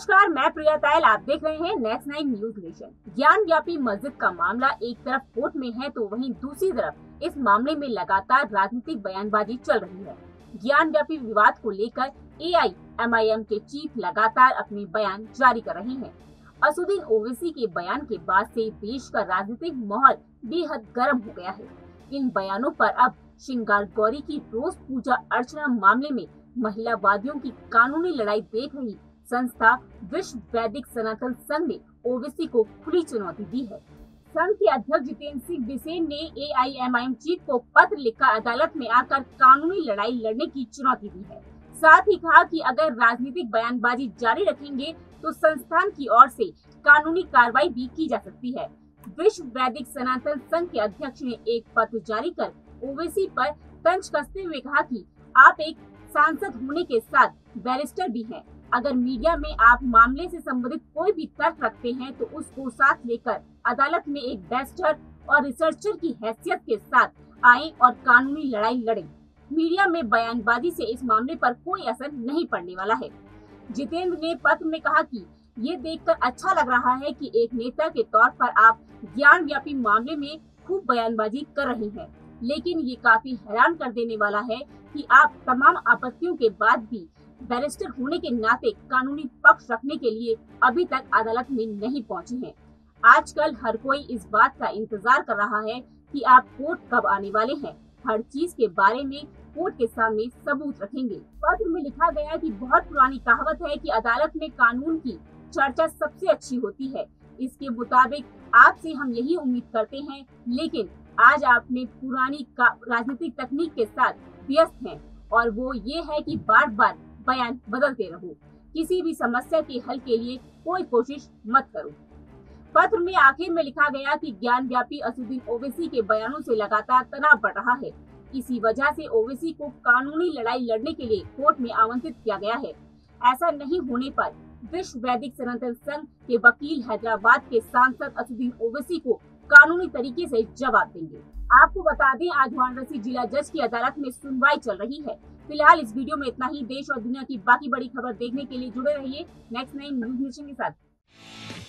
नमस्कार, मैं प्रिया तैल, आप देख रहे हैं next nine news nation. Gyanvapi मस्जिद का मामला एक तरफ कोर्ट में है तो वहीं दूसरी तरफ इस मामले में लगातार राजनीतिक बयानबाजी चल रही है। ज्ञानवापी विवाद को लेकर AIMIM के चीफ लगातार अपने बयान जारी कर रहे हैं। असदुद्दीन ओवैसी के बयान के बाद से देश का राजनीतिक माहौल बेहद गर्म हो गया है। इन बयानों पर अब श्रींगार गौरी की रोज पूजा अर्चना मामले में महिलावादियों की कानूनी लड़ाई देख रही संस्था विश्व वैदिक सनातन संघ ने ओवैसी को खुली चुनौती दी है। संघ के अध्यक्ष जितेंद्र सिंह बिसेन ने AIMIM चीफ को पत्र लिखकर अदालत में आकर कानूनी लड़ाई लड़ने की चुनौती दी है। साथ ही कहा कि अगर राजनीतिक बयानबाजी जारी रखेंगे तो संस्थान की ओर से कानूनी कार्रवाई भी की जा सकती है। विश्व वैदिक सनातन संघ के अध्यक्ष ने एक पत्र जारी कर ओवैसी पर तंज कसते हुए कहा कि आप एक सांसद होने के साथ बैरिस्टर भी हैं। अगर मीडिया में आप मामले से संबंधित कोई भी तर्क रखते हैं तो उसको साथ लेकर अदालत में एक बैरिस्टर और रिसर्चर की हैसियत के साथ आए और कानूनी लड़ाई लड़े। मीडिया में बयानबाजी से इस मामले पर कोई असर नहीं पड़ने वाला है। जितेंद्र ने पत्र में कहा कि ये देखकर अच्छा लग रहा है कि एक नेता के तौर पर आप ज्ञानवापी मामले में खूब बयानबाजी कर रहे हैं, लेकिन ये काफी हैरान कर देने वाला है कि आप तमाम आपत्तियों के बाद भी बैरिस्टर होने के नाते कानूनी पक्ष रखने के लिए अभी तक अदालत में नहीं पहुंचे हैं। आजकल हर कोई इस बात का इंतजार कर रहा है कि आप कोर्ट कब आने वाले हैं, हर चीज के बारे में कोर्ट के सामने सबूत रखेंगे। पत्र में लिखा गया कि बहुत पुरानी कहावत है कि अदालत में कानून की चर्चा सबसे अच्छी होती है। इसके मुताबिक आपसे हम यही उम्मीद करते हैं, लेकिन आज आपने पुरानी राजनीतिक तकनीक के साथ व्यस्त हैं और वो ये है कि बार बार बयान बदलते रहो। किसी भी समस्या के हल के लिए कोई कोशिश मत करो। पत्र में आखिर में लिखा गया कि ज्ञानवापी असदुद्दीन ओवैसी के बयानों से लगातार तनाव बढ़ रहा है। इसी वजह से ओवैसी को कानूनी लड़ाई लड़ने के लिए कोर्ट में आमंत्रित किया गया है। ऐसा नहीं होने पर विश्व वैदिक सनातन संघ के वकील हैदराबाद के सांसद असदुद्दीन ओवैसी को कानूनी तरीके से जवाब देंगे। आपको बता दें, आज वाराणसी जिला जज की अदालत में सुनवाई चल रही है। फिलहाल इस वीडियो में इतना ही। देश और दुनिया की बाकी बड़ी खबर देखने के लिए जुड़े रहिए नेक्स्ट नाइन न्यूज नेशन के साथ।